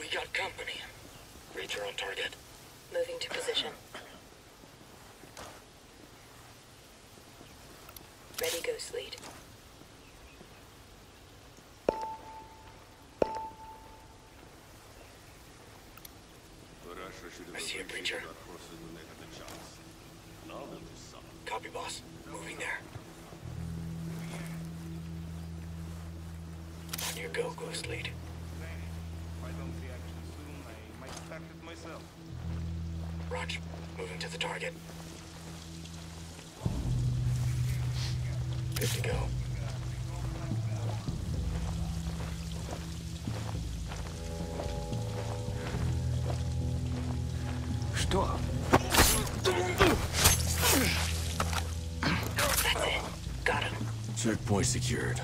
We got company. Reacher on target. Moving to position. Ready, ghost lead. I see a breacher. Copy, boss. Moving there. On your go, ghost lead. If I don't see action soon, I might attack it myself. Roger. Moving to the target. Good to go. Что? That's it. Got him. Checkpoint secured.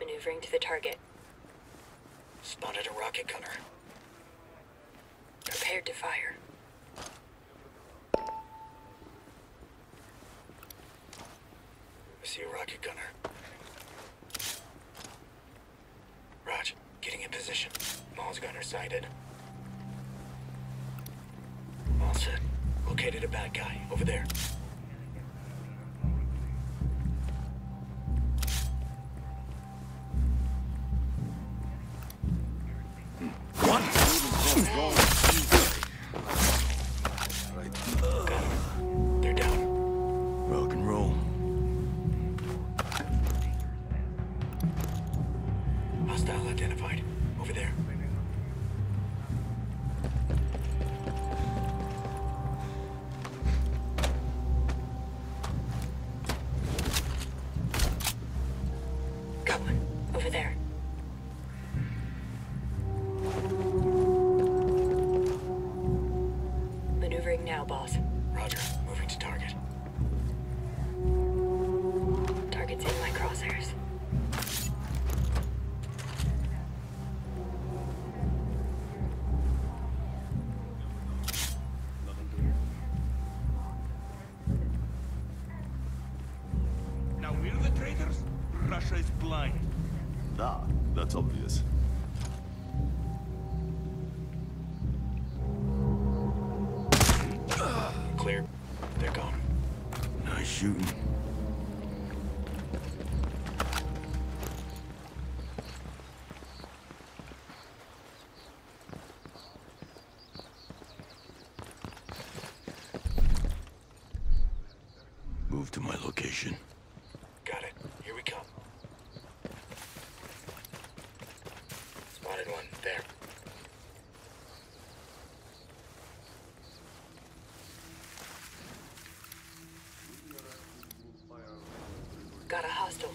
Maneuvering to the target. Spotted a rocket gunner. Prepared to fire. I see a rocket gunner. Raj, getting in position. Mall's gunner sighted. All set. Located a bad guy over there. Move to my location. Got it. Here we come. Spotted one there. Got a hostile.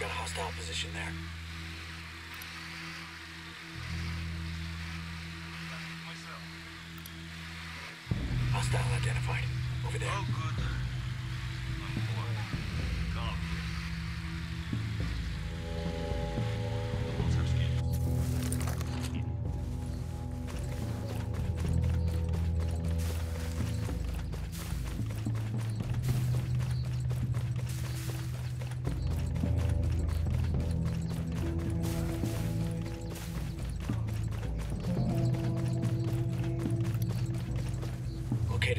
Got a hostile position there. Hostile identified. Over there. Oh, good.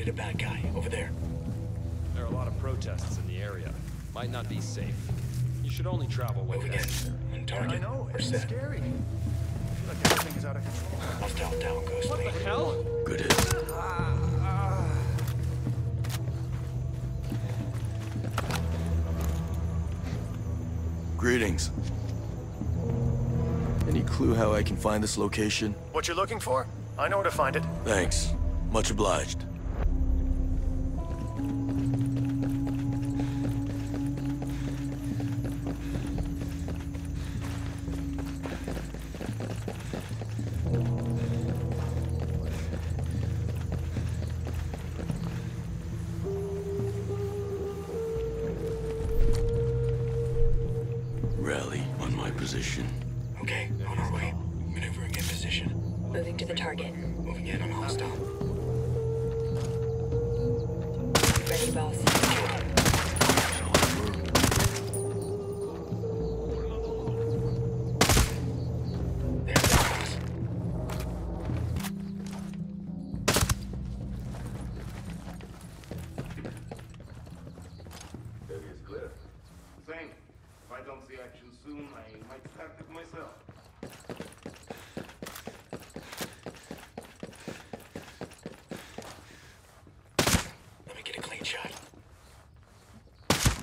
A bad guy over there. There are a lot of protests in the area. Might not be safe. You should only travel when necessary. I know it's scary. Look, this thing is out of control. Hostile down, ghost. What the hell? Good hit. Greetings. clue how I can find this location? What you're looking for? I know where to find it. Thanks. Much obliged.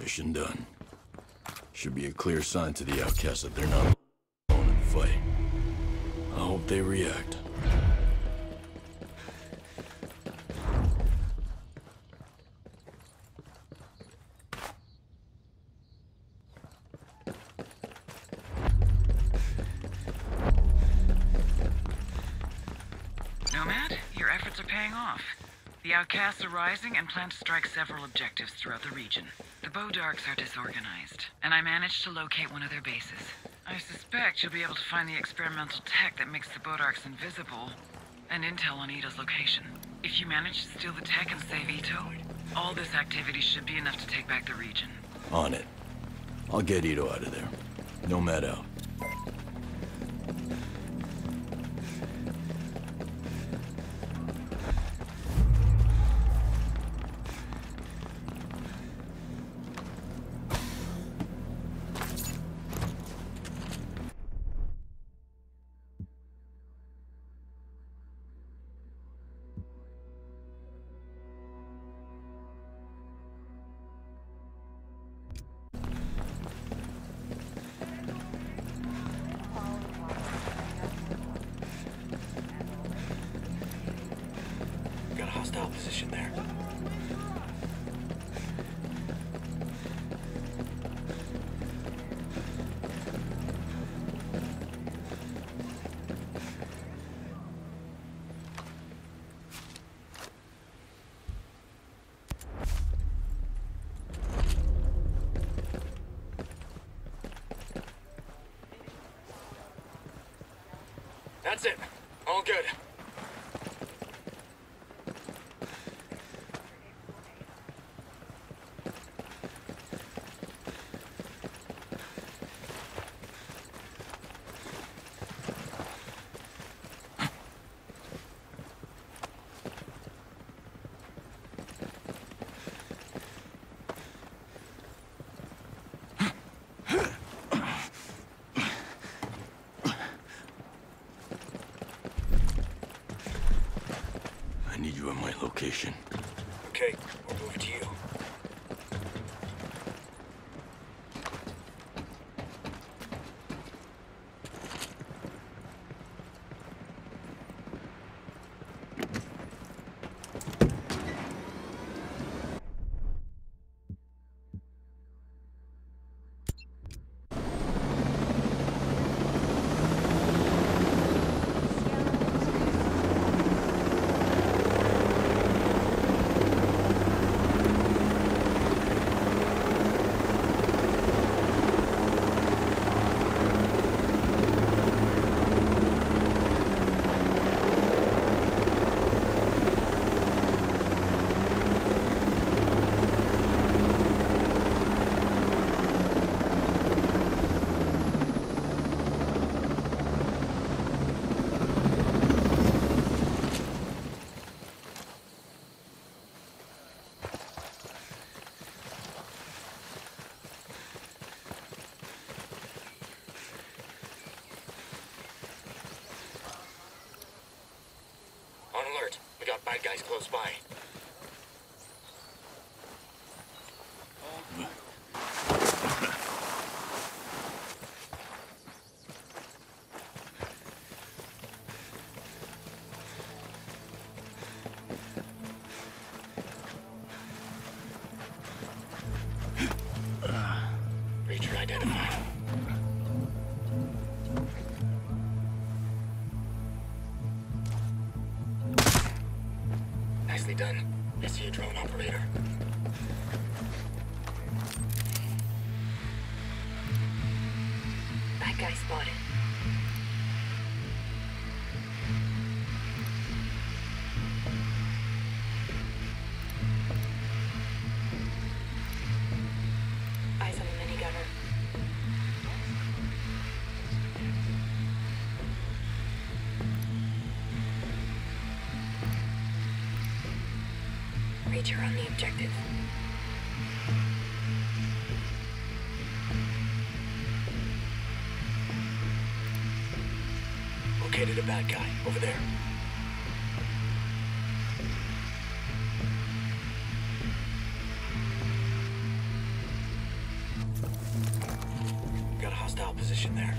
Mission done. Should be a clear sign to the outcasts that they're not alone in the fight. I hope they react. Nomad, your efforts are paying off. The outcasts are rising and plan to strike several objectives throughout the region. The Bodarks are disorganized, and I managed to locate one of their bases. I suspect you'll be able to find the experimental tech that makes the Bodarks invisible, and intel on Edo's location. If you manage to steal the tech and save Ito, all this activity should be enough to take back the region. On it. I'll get Ito out of there. Nomad out. Position there. That's it. All good. Location. Okay, we'll move to you. Bad guys close by. Nicely done. I see a drone operator. That guy spotted. You're on the objective. Located a bad guy over there. Got a hostile position there.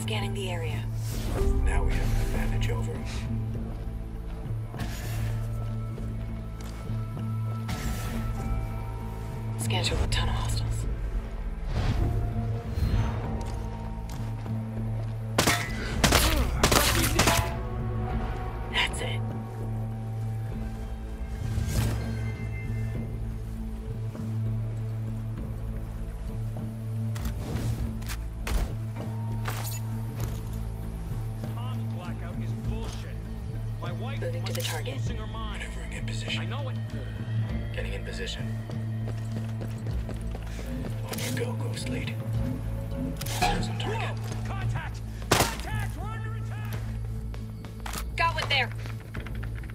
Scanning the area. Now we have an advantage over him. Schedule a ton of hostiles. That's it. Moving to the target. Maneuvering in position. I know it. Getting in position. On you go, Ghost Lead. There's a target. Whoa. Contact! Contact! We're under attack! Got one there.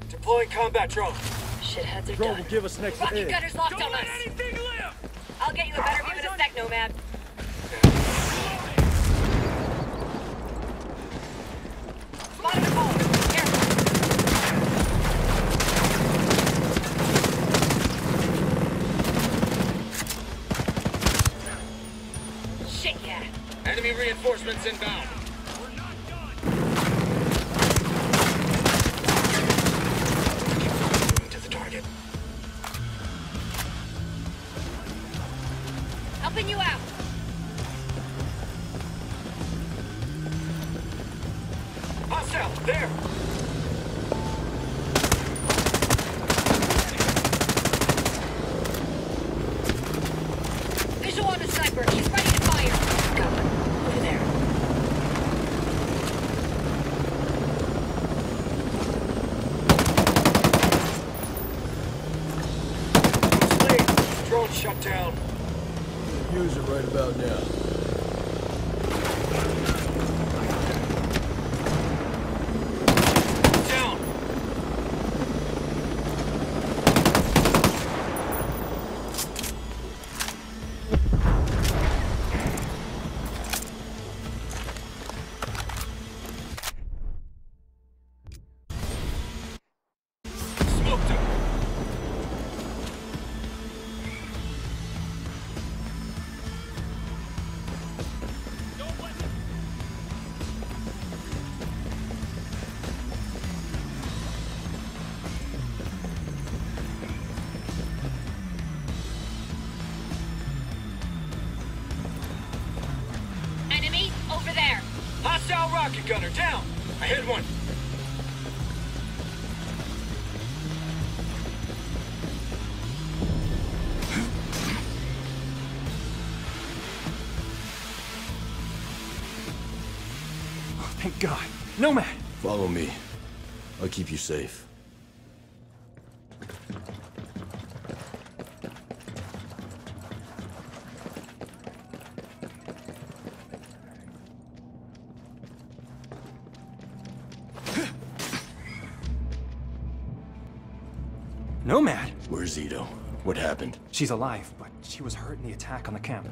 Deploying combat drone. Shitheads are done. Will give us next Rocket Gutter's locked on us. Anything live. I'll get you a better view in a sec, Nomad. Enemy reinforcements inbound. We're not done. Moving to the target. Helping you out. Hostile, there. Visual on the sniper. He's ready to fire. Go. Shut down. Use it right about now. Down. Smoked him. Rocket gunner down! I hit one! Oh, thank God. Nomad! Follow me. I'll keep you safe. Nomad! Where's Ito? What happened? She's alive, but she was hurt in the attack on the camp.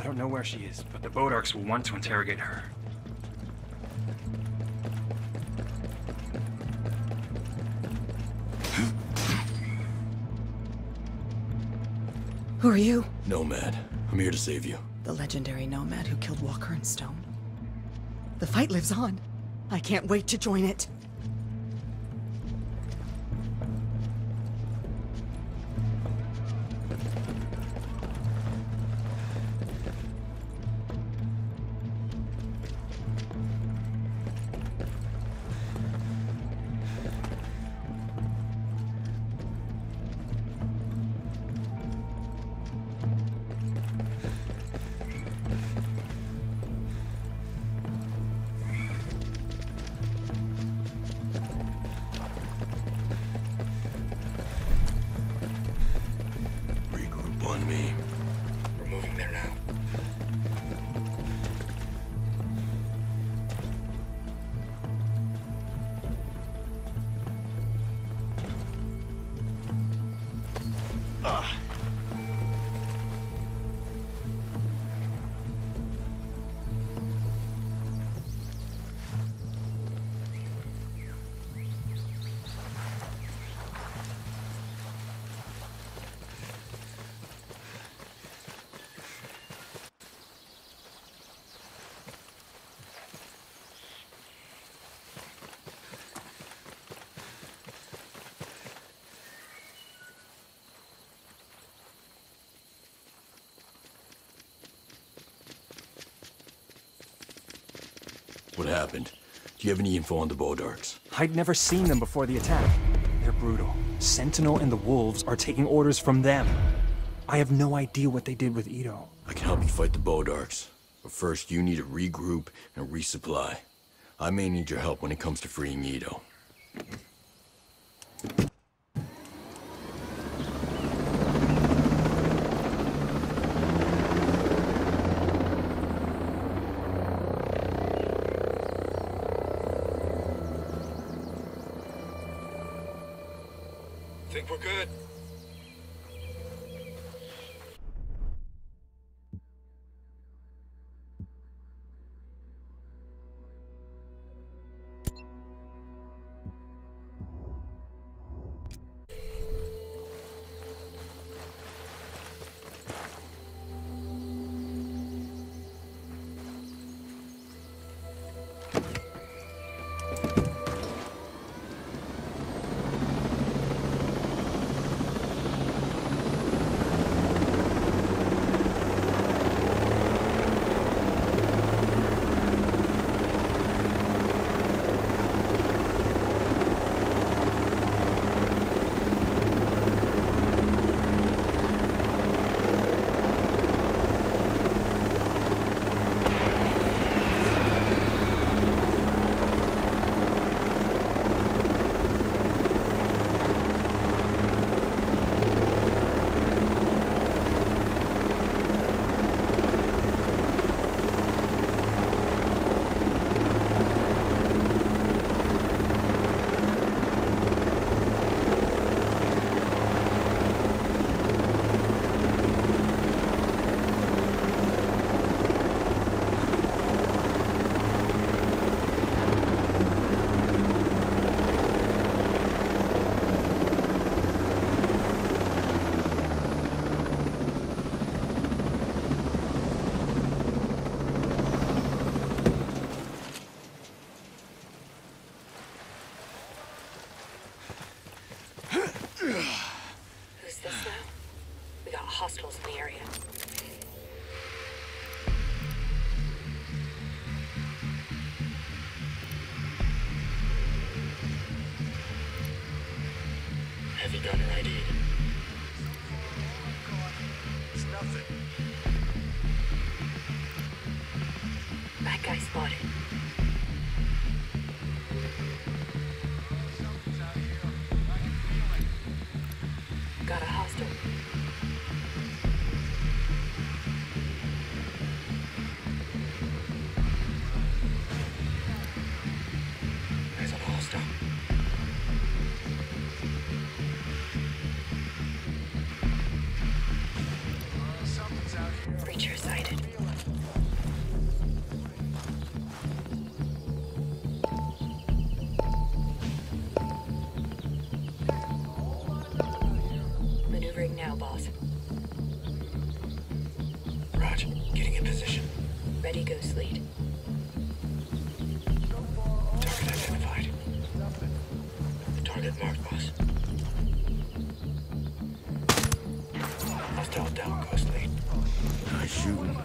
I don't know where she is, but the Bodarks will want to interrogate her. Who are you? Nomad. I'm here to save you. The legendary Nomad who killed Walker and Stone. The fight lives on. I can't wait to join it. What happened? Do you have any info on the Bodarks? I'd never seen them before the attack. They're brutal. Sentinel and the Wolves are taking orders from them. I have no idea what they did with Ito. I can help you fight the Bodarks, but first you need to regroup and resupply. I may need your help when it comes to freeing Ito. I think we're good. Creature sighted. Ready, ghost lead. Target identified. Target marked, boss. Hostile down, ghost lead. Nice shooting.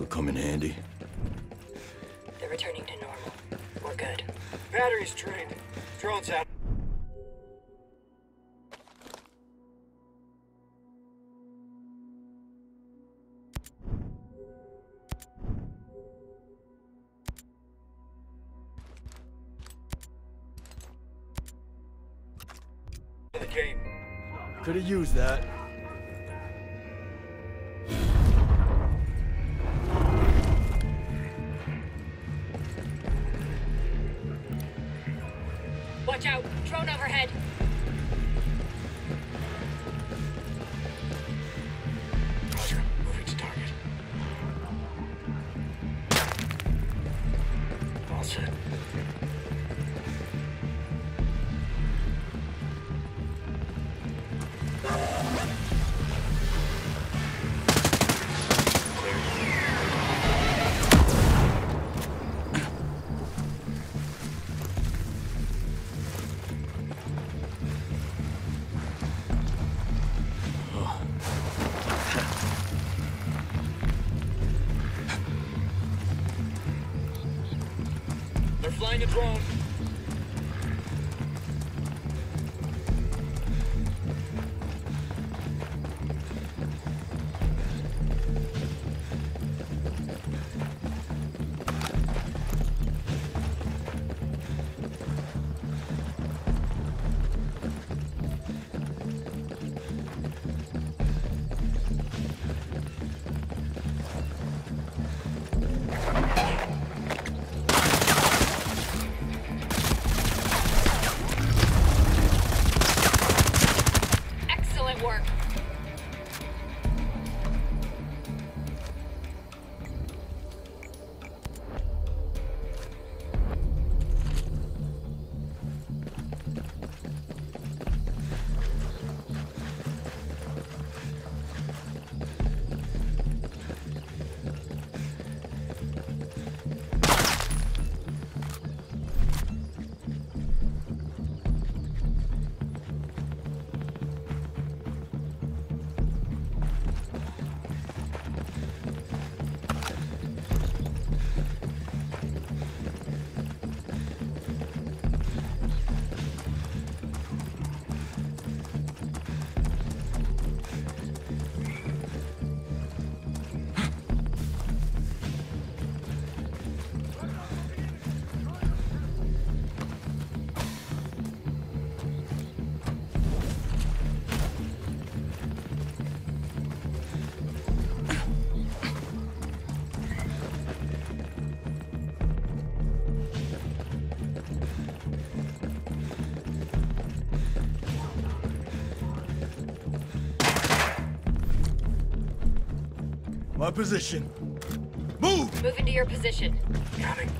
Will come in handy. They're returning to normal. We're good. Batteries trained. Drones out. The game. Could have used that. A drone. My position. Move! Move into your position. Coming.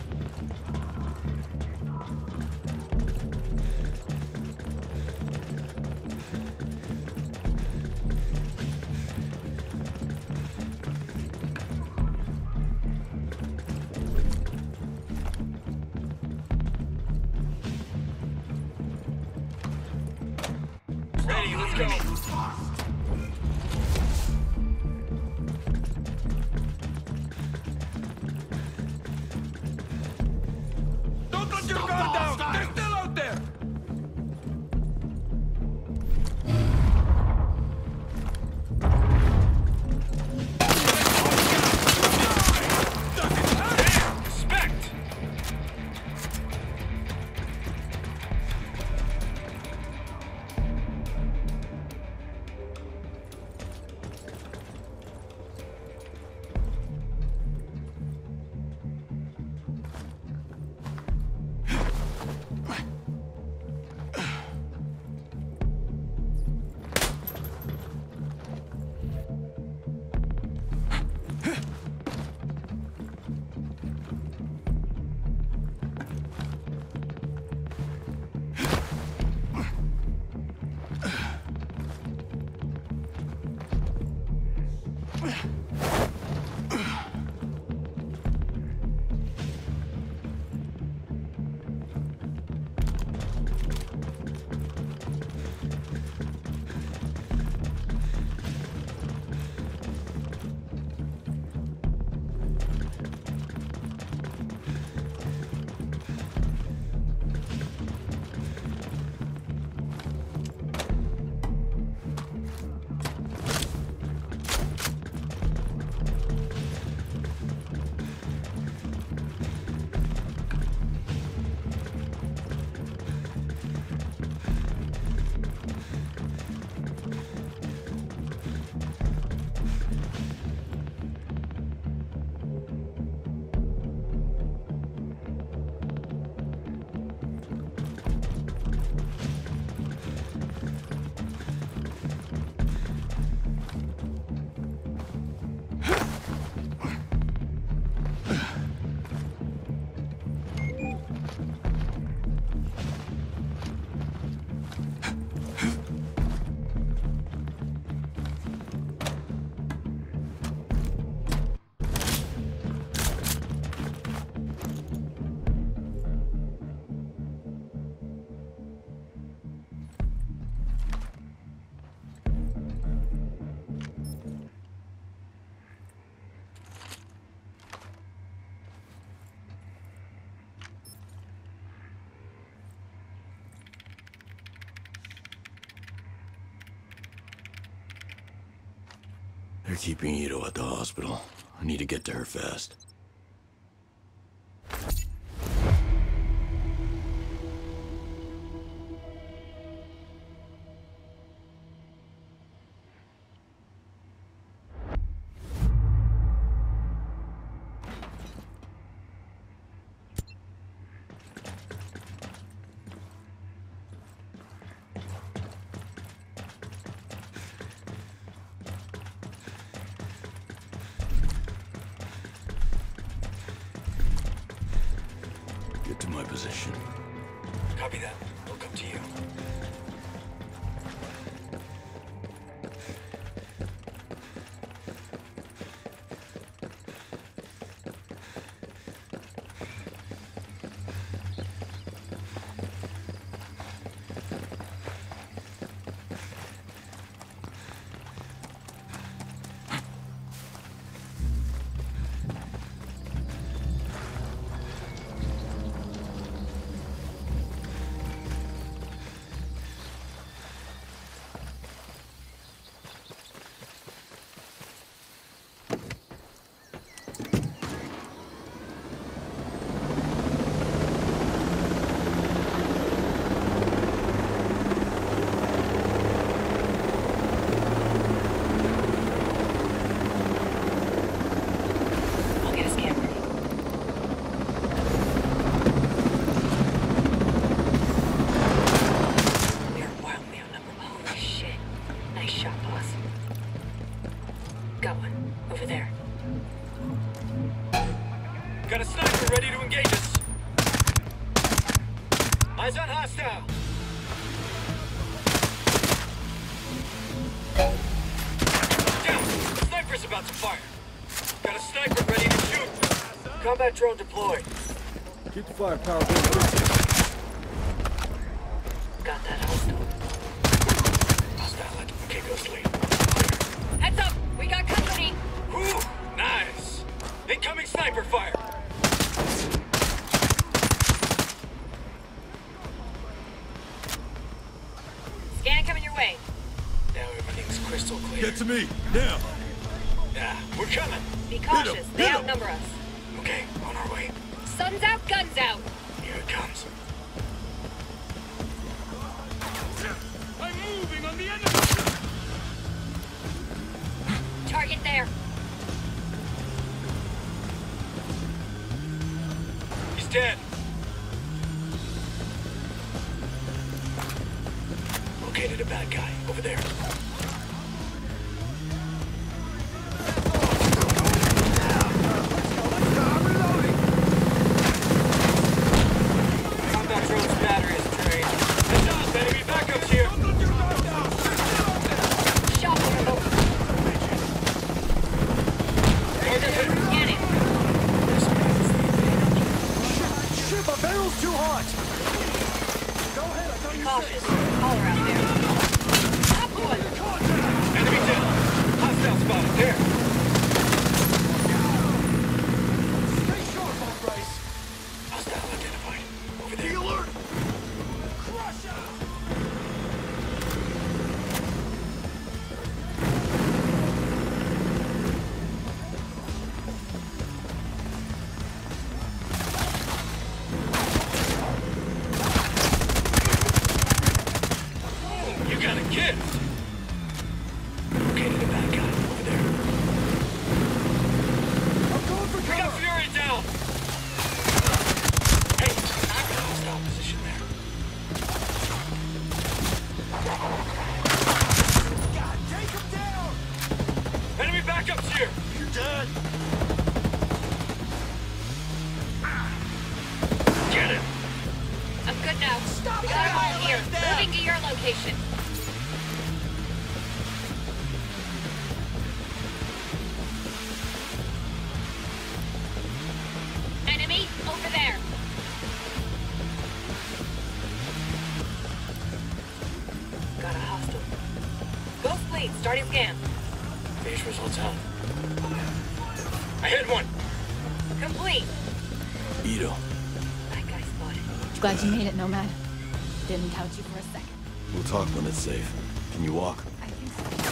They're keeping Ito at the hospital. I need to get to her fast. Got one. Over there. Got a sniper ready to engage us. Eyes on hostile. Down. Sniper's about to fire. Got a sniper ready to shoot. Combat drone deployed. Keep the firepower going. Got that hostile. Hostile at Kiko's. Heads up! We got company! Whew! Nice! Incoming sniper fire! Scan coming your way. Now everything's crystal clear. Get to me! Now! Yeah, we're coming! Be cautious, they outnumber us. Okay, on our way. Sun's out, guns out! Here it comes. I'm moving on the enemy! Target there! He's dead! Located a bad guy, over there. Starting scan. Phase results out. I hit one. Complete. Ito. That guy spotted. Glad you made it, Nomad. Didn't count you for a second. We'll talk when it's safe. Can you walk? I think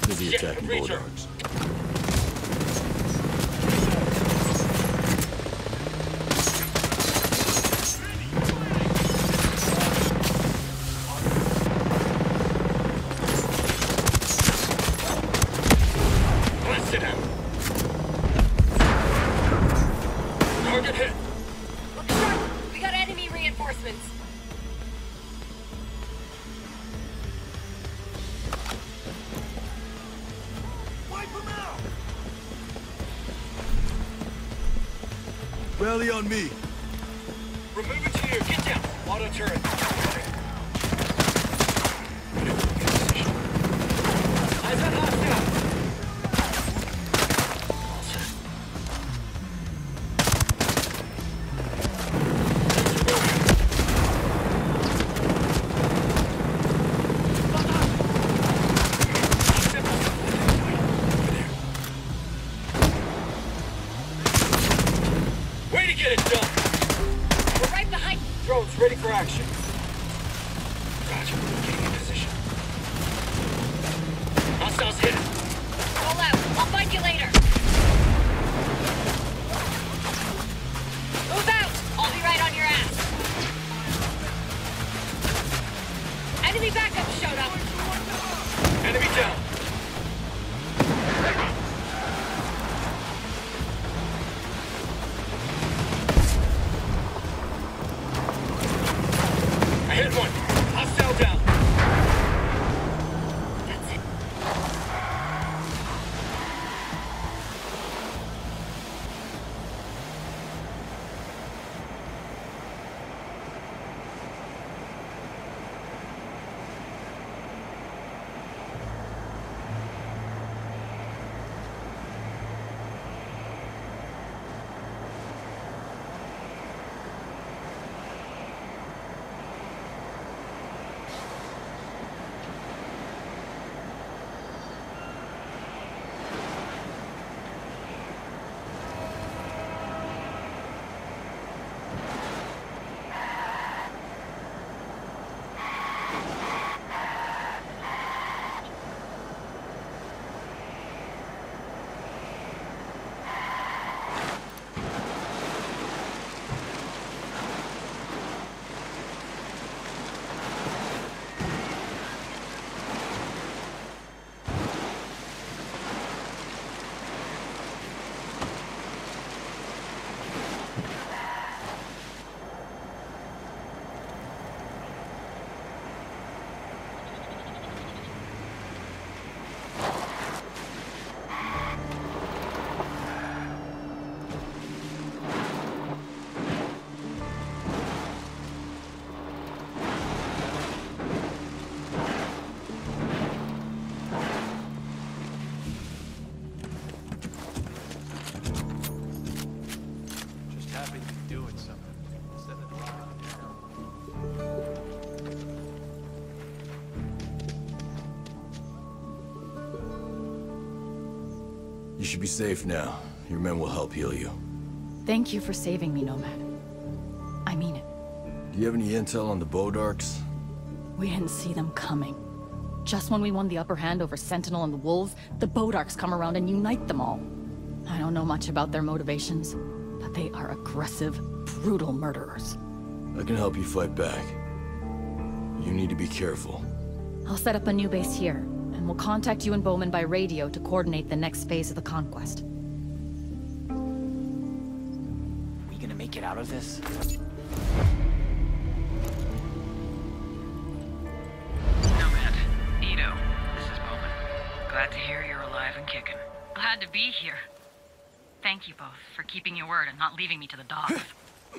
so. Busy attacking Bodarks. Rally on me. We're moving to you. Get down. Auto turret. Eyes on Get it done. We're right behind. Drones ready for action. You should be safe now. Your men will help heal you. Thank you for saving me, Nomad. I mean it. Do you have any intel on the Bodarks? We didn't see them coming. Just when we won the upper hand over Sentinel and the Wolves, the Bodarks come around and unite them all. I don't know much about their motivations, but they are aggressive, brutal murderers. I can help you fight back. You need to be careful. I'll set up a new base here, and we'll contact you and Bowman by radio to coordinate the next phase of the conquest. We gonna make it out of this? Nomad, Ito, this is Bowman. Glad to hear you're alive and kicking. Glad to be here. Thank you both for keeping your word and not leaving me to the dogs.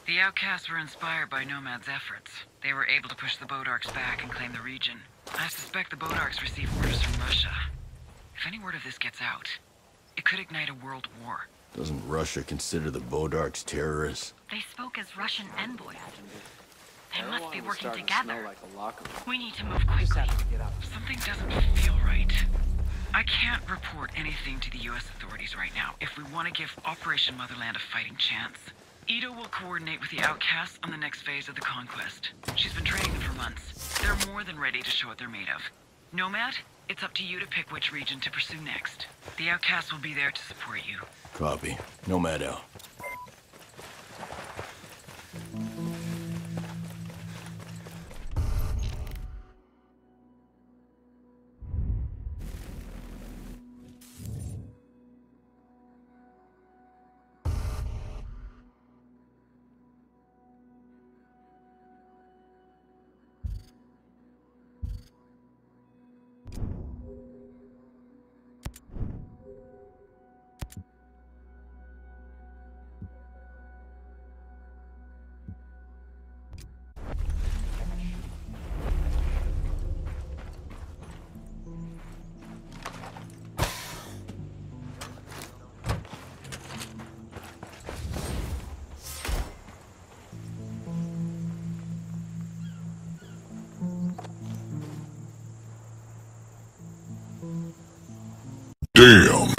The outcasts were inspired by Nomad's efforts. They were able to push the Bodarks back and claim the region. I suspect the Bodarks received orders from Russia. If any word of this gets out, it could ignite a world war. Doesn't Russia consider the Bodarks terrorists? They spoke as Russian envoys. They must be working together. We need to move quickly. Something doesn't feel right. I can't report anything to the U.S. authorities right now if we want to give Operation Motherland a fighting chance. Edo will coordinate with the outcasts on the next phase of the conquest. She's been training them for months. They're more than ready to show what they're made of. Nomad, it's up to you to pick which region to pursue next. The outcasts will be there to support you. Copy. Nomad out. Damn.